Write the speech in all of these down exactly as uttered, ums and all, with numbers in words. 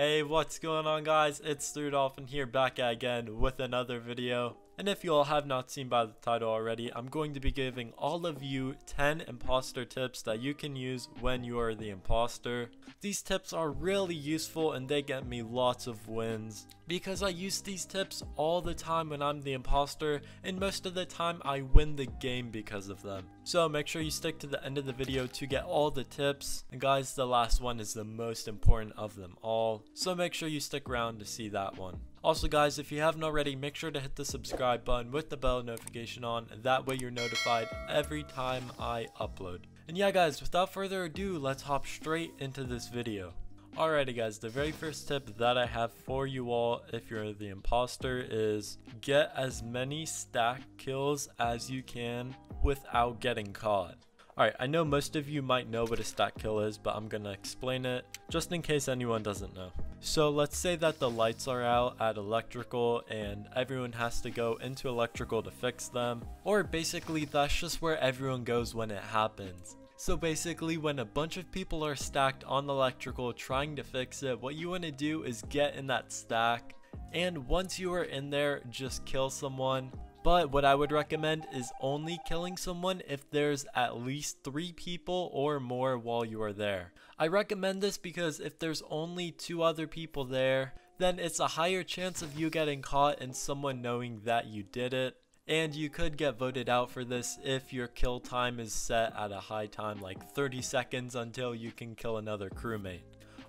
Hey, what's going on, guys? It's therudolphin here, back again with another video. And if you all have not seen by the title already, I'm going to be giving all of you ten imposter tips that you can use when you are the imposter. These tips are really useful and they get me lots of wins, because I use these tips all the time when I'm the imposter, and most of the time I win the game because of them. So make sure you stick to the end of the video to get all the tips. And guys, the last one is the most important of them all, so make sure you stick around to see that one. Also guys, if you haven't already, make sure to hit the subscribe button with the bell notification on, that way you're notified every time I upload. And yeah guys, without further ado, let's hop straight into this video. Alrighty guys, the very first tip that I have for you all if you're the imposter is get as many stack kills as you can without getting caught. Alright, I know most of you might know what a stack kill is, but I'm gonna explain it just in case anyone doesn't know. So let's say that the lights are out at electrical and everyone has to go into electrical to fix them, or basically that's just where everyone goes when it happens. So basically when a bunch of people are stacked on electrical trying to fix it, what you want to do is get in that stack, and once you are in there, just kill someone. But what I would recommend is only killing someone if there's at least three people or more while you are there. I recommend this because if there's only two other people there, then it's a higher chance of you getting caught and someone knowing that you did it. And you could get voted out for this if your kill time is set at a high time, like thirty seconds until you can kill another crewmate.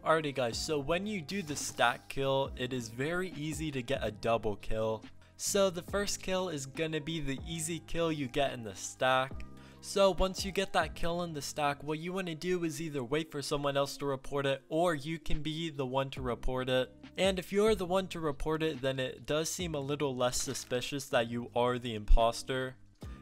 Alrighty guys, so when you do the stack kill, it is very easy to get a double kill. So the first kill is gonna be the easy kill you get in the stack. So once you get that kill in the stack, what you want to do is either wait for someone else to report it, or you can be the one to report it. And if you're the one to report it, then it does seem a little less suspicious that you are the imposter.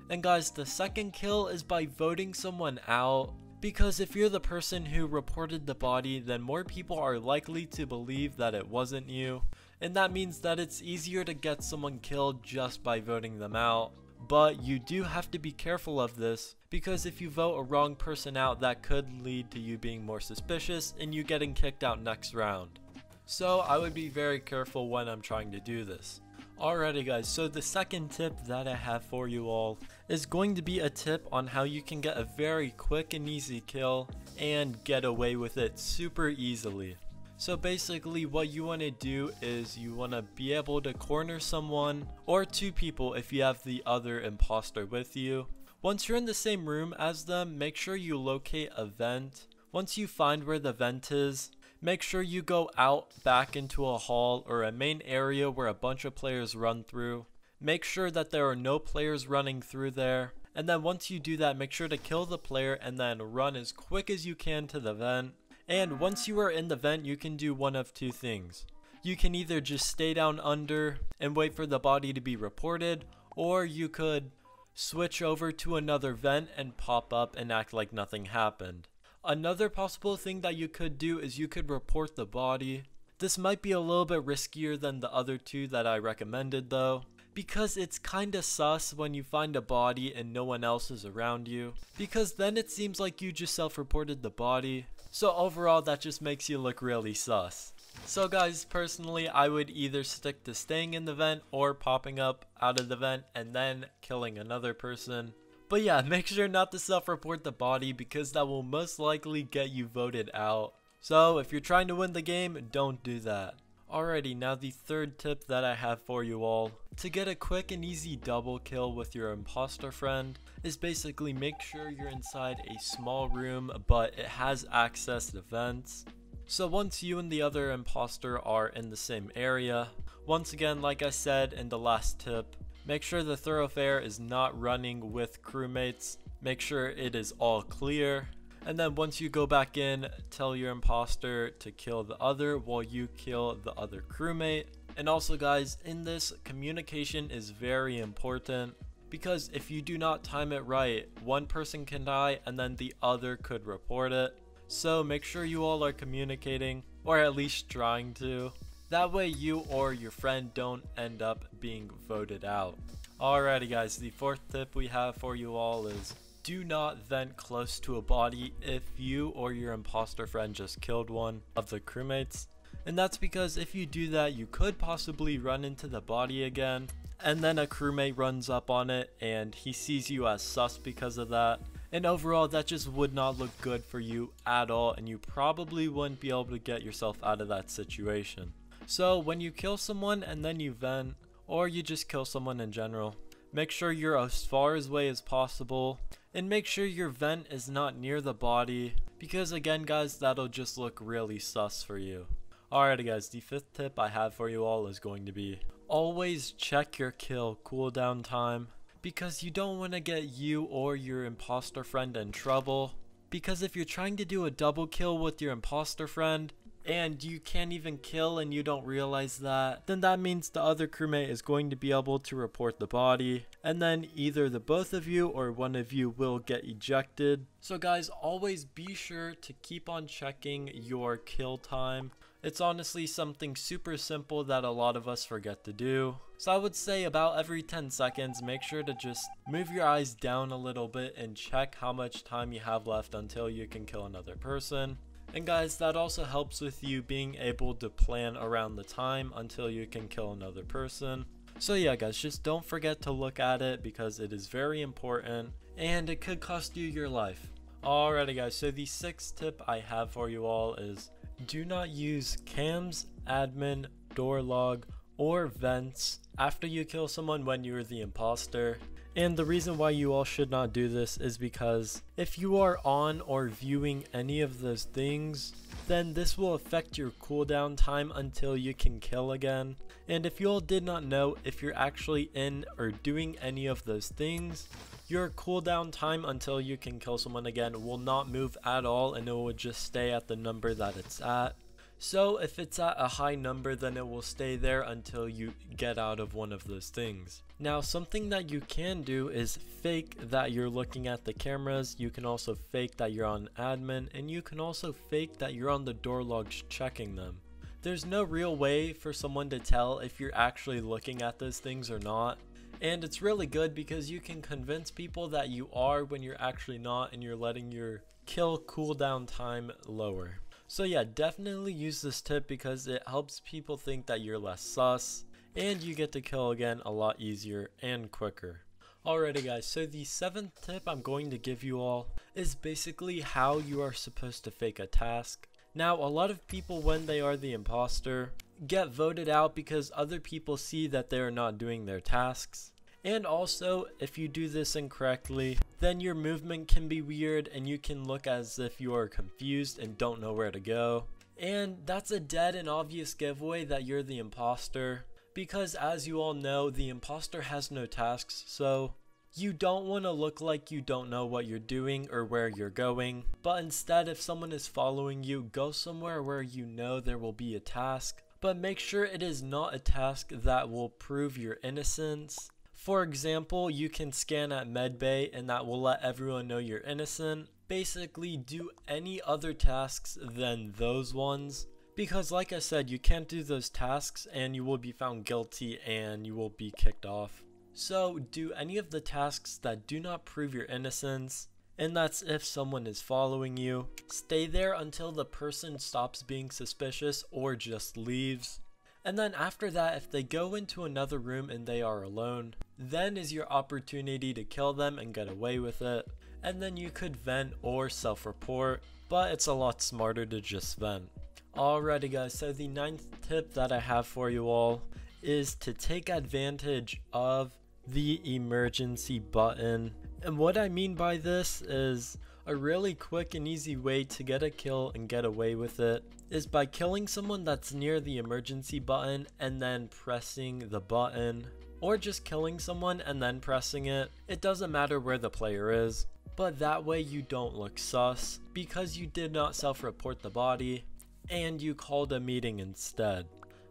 And guys, the second kill is by voting someone out, because if you're the person who reported the body, then more people are likely to believe that it wasn't you. And that means that it's easier to get someone killed just by voting them out. But you do have to be careful of this, because if you vote a wrong person out, that could lead to you being more suspicious and you getting kicked out next round. So I would be very careful when I'm trying to do this. Alrighty guys, so the second tip that I have for you all is going to be a tip on how you can get a very quick and easy kill and get away with it super easily. So basically what you want to do is you want to be able to corner someone, or two people if you have the other imposter with you. Once you're in the same room as them, make sure you locate a vent. Once you find where the vent is, make sure you go out back into a hall or a main area where a bunch of players run through. Make sure that there are no players running through there. And then once you do that, make sure to kill the player and then run as quick as you can to the vent. And once you are in the vent, you can do one of two things. You can either just stay down under and wait for the body to be reported, or you could switch over to another vent and pop up and act like nothing happened. Another possible thing that you could do is you could report the body. This might be a little bit riskier than the other two that I recommended though, because it's kinda sus when you find a body and no one else is around you, because then it seems like you just self-reported the body. So overall that just makes you look really sus. So guys, personally I would either stick to staying in the vent or popping up out of the vent and then killing another person. But yeah, make sure not to self-report the body, because that will most likely get you voted out. So if you're trying to win the game, don't do that. Alrighty, now the third tip that I have for you all to get a quick and easy double kill with your imposter friend is basically make sure you're inside a small room but it has access to vents. So once you and the other imposter are in the same area, once again like I said in the last tip, make sure the thoroughfare is not running with crewmates, make sure it is all clear. And then once you go back in, tell your imposter to kill the other while you kill the other crewmate. And also guys, in this, communication is very important, because if you do not time it right, one person can die and then the other could report it. So make sure you all are communicating, or at least trying to. That way you or your friend don't end up being voted out. Alrighty guys, the fourth tip we have for you all is do not vent close to a body if you or your imposter friend just killed one of the crewmates. and that's because if you do that, you could possibly run into the body again, and then a crewmate runs up on it and he sees you as sus because of that. And overall, that just would not look good for you at all, and you probably wouldn't be able to get yourself out of that situation. So when you kill someone and then you vent, or you just kill someone in general, make sure you're as far away as possible, and make sure your vent is not near the body, because again guys, that'll just look really sus for you. Alrighty guys, the fifth tip I have for you all is going to be, always check your kill cooldown time, because you don't want to get you or your imposter friend in trouble. Because if you're trying to do a double kill with your imposter friend, and you can't even kill and you don't realize that, then that means the other crewmate is going to be able to report the body, and then either the both of you or one of you will get ejected. So guys, always be sure to keep on checking your kill time. It's honestly something super simple that a lot of us forget to do. So I would say about every ten seconds, make sure to just move your eyes down a little bit and check how much time you have left until you can kill another person. And guys, that also helps with you being able to plan around the time until you can kill another person. So yeah guys, just don't forget to look at it because it is very important and it could cost you your life. Alrighty guys, so the sixth tip I have for you all is, do not use cams, admin, door log, or vents after you kill someone when you're the imposter. And the reason why you all should not do this is because if you are on or viewing any of those things, then this will affect your cooldown time until you can kill again. And if you all did not know, if you're actually in or doing any of those things, your cooldown time until you can kill someone again will not move at all, and it will just stay at the number that it's at. So if it's at a high number, then it will stay there until you get out of one of those things. Now something that you can do is fake that you're looking at the cameras, you can also fake that you're on admin, and you can also fake that you're on the door logs checking them. There's no real way for someone to tell if you're actually looking at those things or not. And it's really good because you can convince people that you are when you're actually not, and you're letting your kill cooldown time lower. So yeah, definitely use this tip because it helps people think that you're less sus, and you get to kill again a lot easier and quicker. Alrighty guys, so the seventh tip I'm going to give you all is basically how you are supposed to fake a task. Now a lot of people, when they are the imposter, get voted out because other people see that they are not doing their tasks. And also, if you do this incorrectly, then your movement can be weird and you can look as if you are confused and don't know where to go. And that's a dead and obvious giveaway that you're the imposter, because as you all know, the imposter has no tasks, so you don't want to look like you don't know what you're doing or where you're going. But instead, if someone is following you, go somewhere where you know there will be a task, but make sure it is not a task that will prove your innocence. For example, you can scan at medbay and that will let everyone know you're innocent. Basically, do any other tasks than those ones, because like I said, you can't do those tasks and you will be found guilty and you will be kicked off. So do any of the tasks that do not prove your innocence, and that's if someone is following you. Stay there until the person stops being suspicious or just leaves. And then after that, if they go into another room and they are alone, then is your opportunity to kill them and get away with it. And then you could vent or self-report, but it's a lot smarter to just vent. Alrighty guys, so the ninth tip that I have for you all is to take advantage of the emergency button. And what I mean by this is, a really quick and easy way to get a kill and get away with it is by killing someone that's near the emergency button and then pressing the button, or just killing someone and then pressing it. It doesn't matter where the player is, but that way you don't look sus because you did not self-report the body and you called a meeting instead.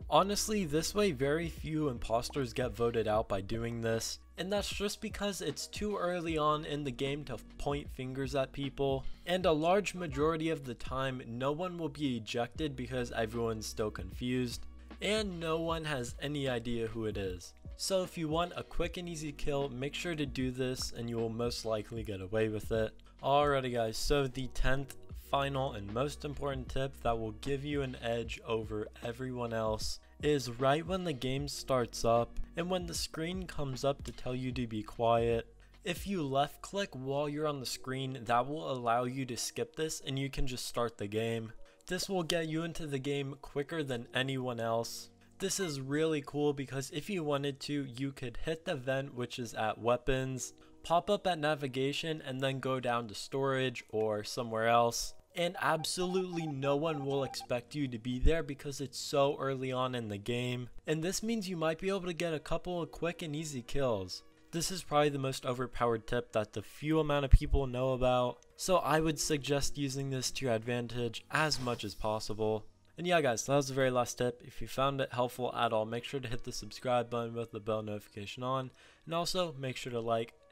Honestly, this way very few imposters get voted out by doing this. And that's just because it's too early on in the game to point fingers at people, and a large majority of the time no one will be ejected because everyone's still confused and no one has any idea who it is. So if you want a quick and easy kill, make sure to do this and you will most likely get away with it. Alrighty guys, so the tenth, final and most important tip that will give you an edge over everyone else is right when the game starts up and when the screen comes up to tell you to be quiet. If you left click while you're on the screen, that will allow you to skip this and you can just start the game. This will get you into the game quicker than anyone else. This is really cool because if you wanted to, you could hit the vent, which is at weapons, pop up at navigation, and then go down to storage or somewhere else. And absolutely no one will expect you to be there because it's so early on in the game. And this means you might be able to get a couple of quick and easy kills. This is probably the most overpowered tip that the few amount of people know about, so I would suggest using this to your advantage as much as possible. And yeah guys, that was the very last tip. If you found it helpful at all, make sure to hit the subscribe button with the bell notification on, and also make sure to like,